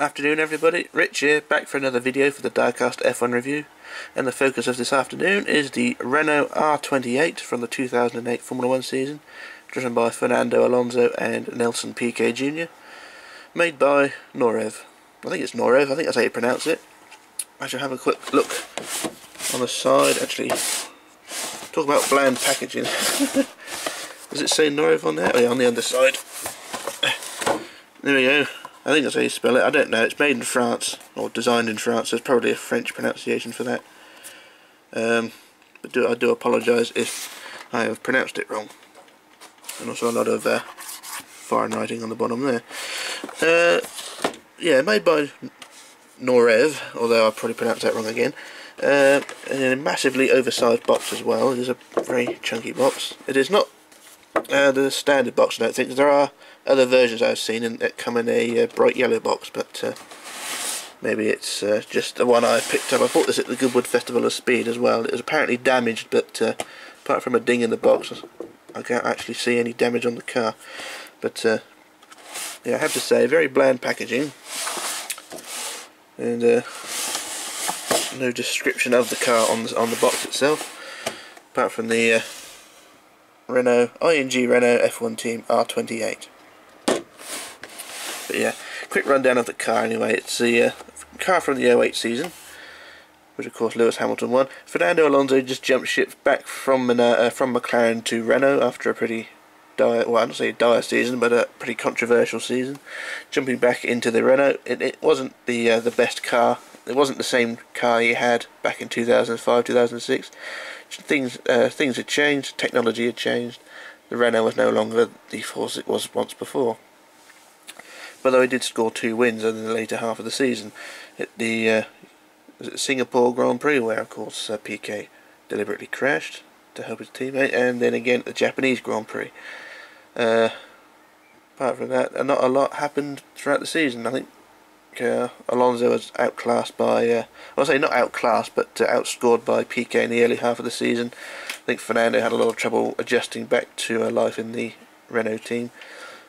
Afternoon everybody, Rich here, back for another video for the Diecast F1 review, and the focus of this afternoon is the Renault R28 from the 2008 Formula 1 season, driven by Fernando Alonso and Nelson Piquet Jr., made by Norev. I think it's Norev, I think that's how you pronounce it. I shall have a quick look on the side. Actually, talk about bland packaging. Does it say Norev on there? Oh yeah, on the underside. There we go. I think that's how you spell it, I don't know, it's made in France, or designed in France, there's probably a French pronunciation for that. But I do apologise if I have pronounced it wrong. And also a lot of foreign writing on the bottom there. Yeah, made by Norev, although I probably pronounced that wrong again. And in a massively oversized box as well, it is a very chunky box. It is not the standard box, I don't think. There are other versions I've seen that come in a bright yellow box, but maybe it's just the one I picked up. I bought this at the Goodwood Festival of Speed as well. It was apparently damaged, but apart from a ding in the box, I can't actually see any damage on the car. But yeah, I have to say, very bland packaging, and no description of the car on the box itself, apart from the Renault, ING Renault F1 Team R28. But yeah, quick rundown of the car anyway. It's the car from the 08 season, which of course Lewis Hamilton won. Fernando Alonso just jumped ship back from McLaren to Renault after a pretty dire, well, I don't say dire season, but a pretty controversial season. Jumping back into the Renault, it wasn't the best car. It wasn't the same car he had back in 2005, 2006. Things had changed, technology had changed. The Renault was no longer the force it was once before. But though he did score two wins in the later half of the season, at the was it Singapore Grand Prix, where of course Piquet deliberately crashed to help his teammate, and then again at the Japanese Grand Prix. Apart from that, not a lot happened throughout the season. I think Alonso was outclassed by, I'll say not outclassed, but outscored by Piquet in the early half of the season. I think Fernando had a lot of trouble adjusting back to a life in the Renault team,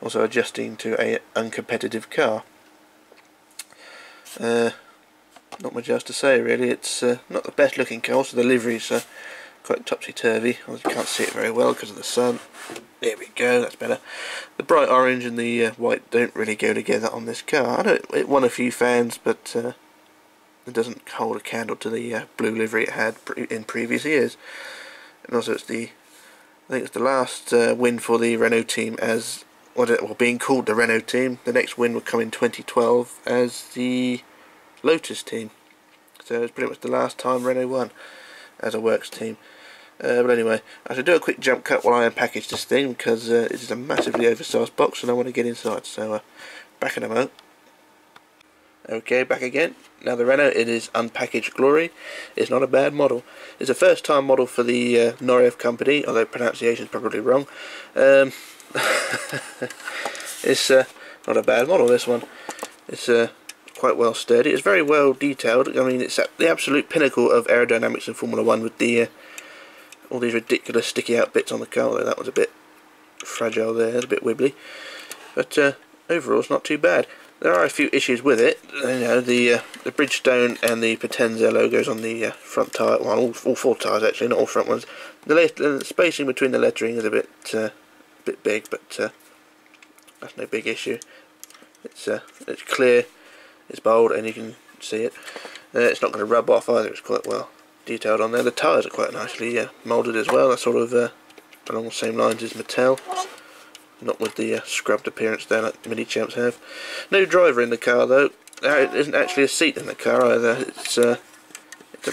also adjusting to a uncompetitive car. Not much else to say really. It's not the best looking car, also the livery's quite topsy-turvy. I can't see it very well because of the sun. There we go, that's better. The bright orange and the white don't really go together on this car. I know it won a few fans, but it doesn't hold a candle to the blue livery it had in previous years. And also it's the, I think it's the last win for the Renault team as, well, being called the Renault team. The next win will come in 2012 as the Lotus team. So it's pretty much the last time Renault won as a works team. But anyway, I should do a quick jump cut while I unpackage this thing, because it is a massively oversized box and I want to get inside, so back in a moment. Okay, back again. Now the Renault, it is unpackaged glory. It's not a bad model. It's a first time model for the Norev company, although pronunciation is probably wrong. It's not a bad model, this one. It's quite well sturdy. It's very well detailed. I mean, it's at the absolute pinnacle of aerodynamics in Formula 1 with the all these ridiculous sticky out bits on the car, though that was a bit fragile there, a bit wibbly. But overall it's not too bad. There are a few issues with it. You know, the Bridgestone and the Potenza logos on the front tyre, well, all four tyres actually, not all front ones. The spacing between the lettering is a bit big, but that's no big issue. It's clear, it's bold, and you can see it. It's not going to rub off either, it's quite well detailed on there. The tyres are quite nicely moulded as well. That's sort of along the same lines as Mattel, not with the scrubbed appearance there like Minichamps have. No driver in the car though. There isn't actually a seat in the car either. It's a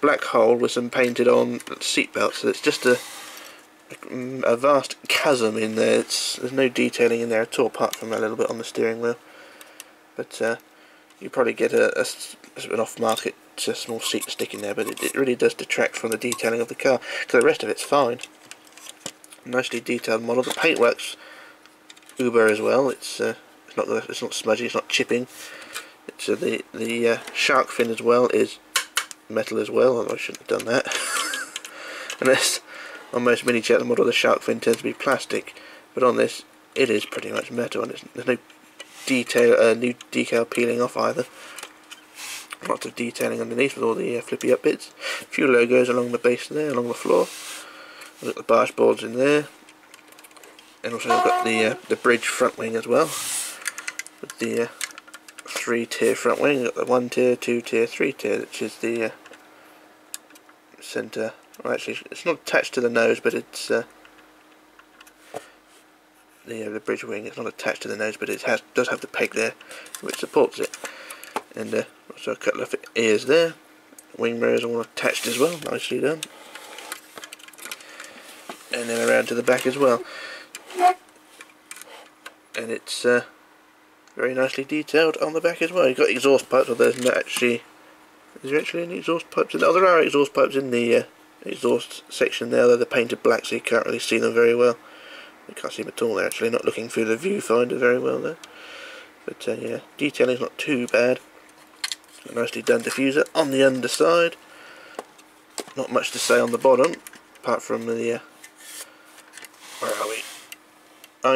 black hole with some painted on seat belts. So it's just a vast chasm in there. There's no detailing in there at all, apart from a little bit on the steering wheel. But you probably get an off-market small seat stick in there, but it really does detract from the detailing of the car, because the rest of it's fine. Nicely detailed model. The paintwork's uber as well. It's not smudgy, it's not chipping. It's the shark fin as well is metal as well. Although I shouldn't have done that. Unless on most Minichamps model the shark fin tends to be plastic, but on this it is pretty much metal, and there's no new decal peeling off either. Lots of detailing underneath with all the flippy up bits. A few logos along the base there, along the floor. We've got the dashboards in there, and also we've got the bridge front wing as well, with the three-tier front wing. We've got the one-tier, two-tier, three-tier, which is the centre. Well, actually, it's not attached to the nose, but it's the bridge wing. It's not attached to the nose, but it does have the peg there, which supports it. And also a couple of ears there. Wing mirrors all attached as well, nicely done. And then around to the back as well. And it's very nicely detailed on the back as well. You've got exhaust pipes, although there's not actually... Is there actually any exhaust pipes in there? Oh, there are exhaust pipes in the exhaust section there, although they're painted black, so you can't really see them very well. You can't see them at all there, actually, not looking through the viewfinder very well there. But yeah, detailing's not too bad. A nicely done diffuser on the underside. Not much to say on the bottom, apart from the... where are we?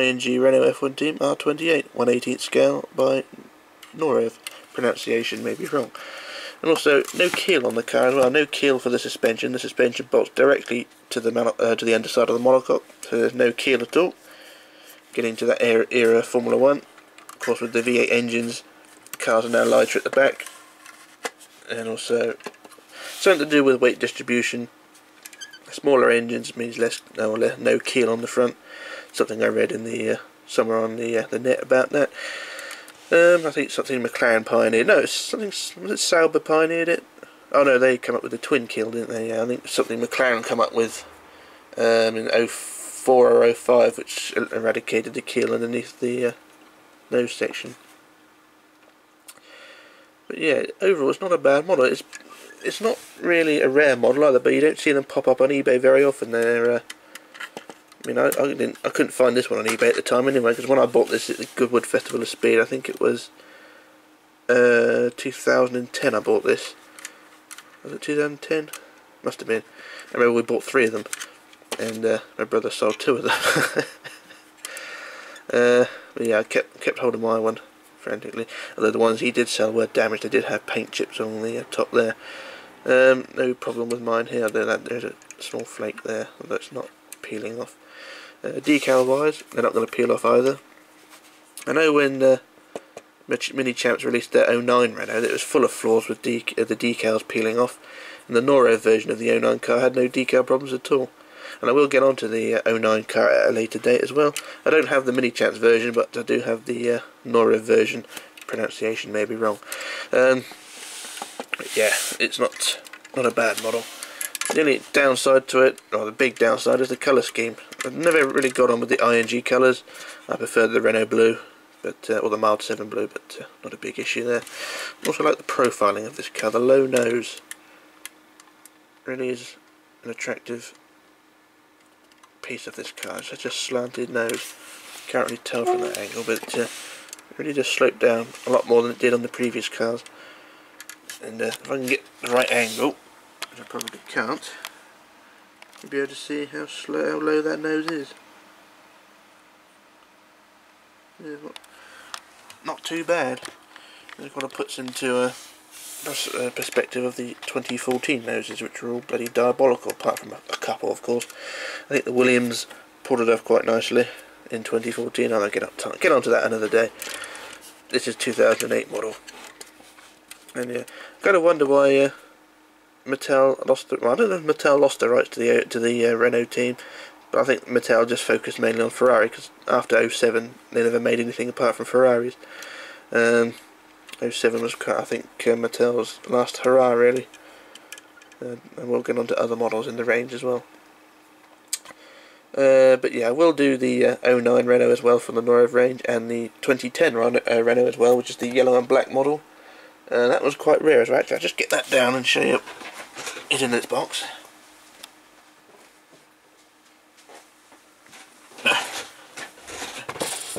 ING Renault F1 Team R28, 1/18th scale by Norev. Pronunciation may be wrong. And also, no keel on the car as well. No keel for the suspension. The suspension bolts directly to the underside of the monocoque, so there's no keel at all. Getting to that era Formula 1. Of course, with the V8 engines, cars are now lighter at the back. And also, something to do with weight distribution. Smaller engines means no keel on the front. Something I read in the somewhere on the net about that. I think something McLaren pioneered. No, it's something. Was it Sauber pioneered it? Oh no, they come up with the twin keel, didn't they? Yeah, I think something McLaren come up with in 04 or 05, which eradicated the keel underneath the nose section. But yeah, overall it's not a bad model. It's not really a rare model either, but you don't see them pop up on eBay very often. They're, I mean, I couldn't find this one on eBay at the time anyway, because when I bought this at the Goodwood Festival of Speed, I think it was 2010 I bought this. Was it 2010? Must have been. I remember we bought 3 of them, and my brother sold 2 of them. But yeah, I kept hold of my one frantically, although the ones he did sell were damaged. They did have paint chips on the top there. No problem with mine here, although there's a small flake there, although it's not peeling off. Decal wise, they're not going to peel off either. I know when Minichamps released their 09 Renault, it was full of flaws with the decals peeling off, and the Norev version of the 09 car had no decal problems at all. And I will get onto the 09 car at a later date as well. I don't have the Minichamps version, but I do have the Norev version. Pronunciation may be wrong. Yeah, it's not a bad model. The only downside to it, or the big downside, is the colour scheme. I've never really got on with the ING colours. I prefer the Renault blue, but or the Mild 7 blue, but not a big issue there. I also like the profiling of this car. The low nose really is an attractive piece of this car. It's such a slanted nose. Can't really tell from that angle, but it really does slope down a lot more than it did on the previous cars. And if I can get the right angle, which I probably can't, you'll be able to see how low that nose is. Yeah, not too bad. It kind of puts into a perspective of the 2014 noses, which were all bloody diabolical, apart from a couple, of course. I think the Williams pulled it off quite nicely in 2014. I'll get onto that another day. This is 2008 model, and yeah, I kind of wonder why Mattel lost the. Well, I don't know if Mattel lost the rights to the Renault team, but I think Mattel just focused mainly on Ferrari, because after 07 they never made anything apart from Ferraris. 07 was, I think, Mattel's last hurrah, really. And we'll get on to other models in the range as well. But yeah, we'll do the 09 Renault as well from the Norev range, and the 2010 Renault as well, which is the yellow and black model. That was quite rare as well. Actually, I'll just get that down and show you it in its box.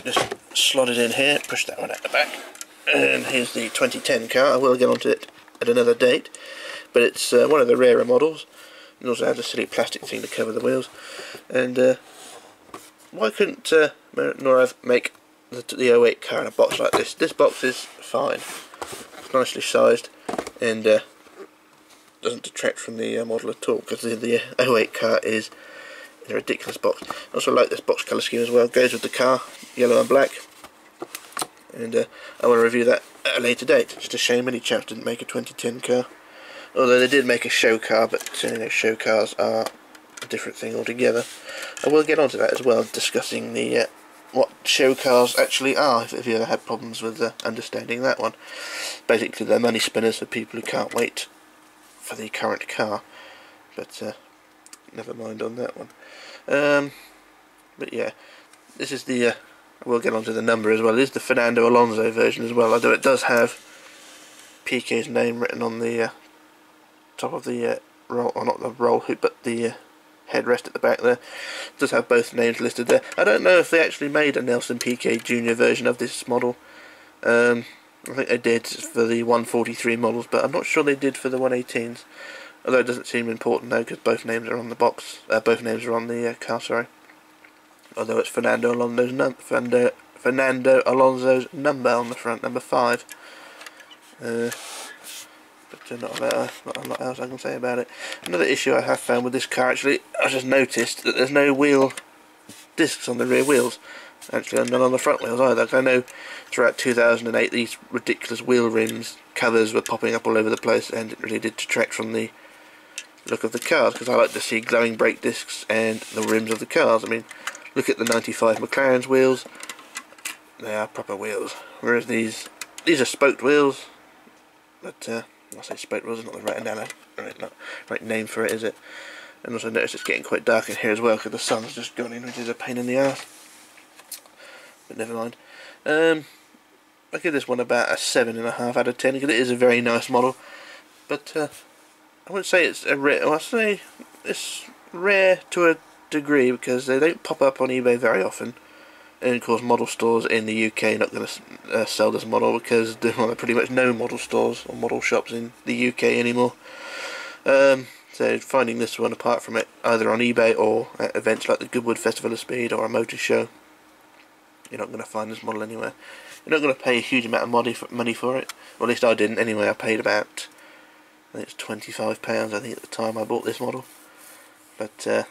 Just slot it in here, push that one at the back. And here's the 2010 car. I will get onto it at another date, but it's one of the rarer models, and also has a silly plastic thing to cover the wheels. And why couldn't Norev make the 08 car in a box like this. This box is fine, nicely sized, and doesn't detract from the model at all, because the 08 car is a ridiculous box. I also like this box colour scheme as well. It goes with the car, yellow and black, and I want to review that at a later date. Just a shame Minichamps didn't make a 2010 car, although they did make a show car, but you know, show cars are a different thing altogether. I will get onto that as well, discussing the what show cars actually are, if you ever had problems with understanding that one. Basically they're money spinners for people who can't wait for the current car, but never mind on that one. But yeah, this is the we'll get onto the number as well. It is the Fernando Alonso version as well, although it does have Piquet's name written on the top of the roll, or not the roll hoop, but the headrest at the back there. It does have both names listed there. I don't know if they actually made a Nelson Piquet Jr. version of this model. I think they did for the 143 models, but I'm not sure they did for the 118s. Although it doesn't seem important though, because both names are on the box. Both names are on the car, sorry. Although it's Fernando Alonso's number on the front, number 5. But not a lot else I can say about it. Another issue I have found with this car, actually, I just noticed that there's no wheel discs on the rear wheels. Actually, and none on the front wheels either. I know throughout 2008 these ridiculous wheel rims covers were popping up all over the place, and it really did detract from the look of the cars, because I like to see glowing brake discs and the rims of the cars. I mean, look at the 95 McLaren's wheels, they are proper wheels, whereas these are spoked wheels, but I say spoked wheels is not the right name for it, is it? And also notice it's getting quite dark in here as well, because the sun's just gone in, which is a pain in the arse, but never mind. I give this one about a 7.5 out of 10, because it is a very nice model, but I wouldn't say it's a rare, well, I'd say it's rare to a degree, because they don't pop up on eBay very often, and of course model stores in the UK are not going to sell this model, because there are pretty much no model stores or model shops in the UK anymore. So finding this one, apart from it either on eBay or at events like the Goodwood Festival of Speed or a motor show, you're not going to find this model anywhere. You're not going to pay a huge amount of money for it, or at least I didn't anyway. I paid about, I think it's £25 I think at the time I bought this model, but they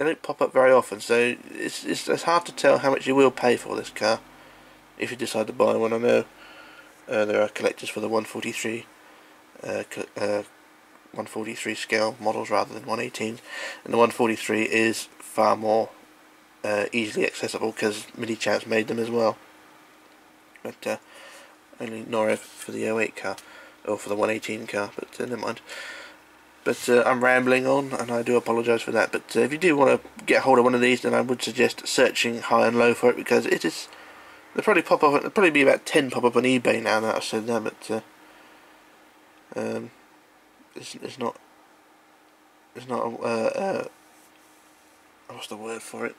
don't pop up very often, so it's hard to tell how much you will pay for this car if you decide to buy one. I know there are collectors for the 143 scale models rather than 118s, and the 143 is far more easily accessible, because Minichamps made them as well, but only Norev for the 08 car, or for the 118 car, but never mind. But I'm rambling on, and I do apologise for that, but if you do want to get hold of one of these, then I would suggest searching high and low for it, because it is, they'll probably pop up, there'll probably be about 10 pop up on eBay now that I've said that, but what's the word for it?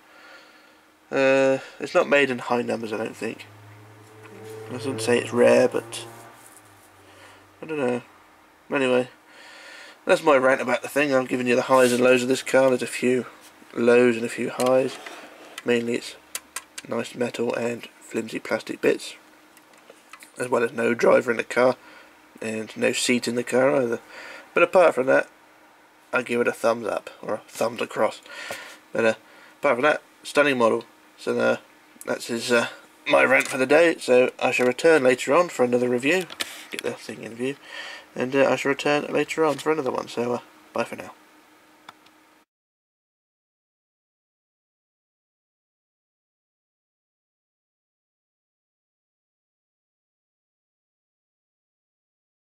It's not made in high numbers, I don't think. I wouldn't say it's rare, but I don't know. Anyway, that's my rant about the thing. I'm giving you the highs and lows of this car. There's a few lows and a few highs. Mainly it's nice metal and flimsy plastic bits, as well as no driver in the car and no seat in the car either. But apart from that, I give it a thumbs up, or a thumbs across. But apart from that, stunning model. So that's his my rant for the day. So I shall return later on for another review, get the thing in view, and I shall return later on for another one. So bye for now.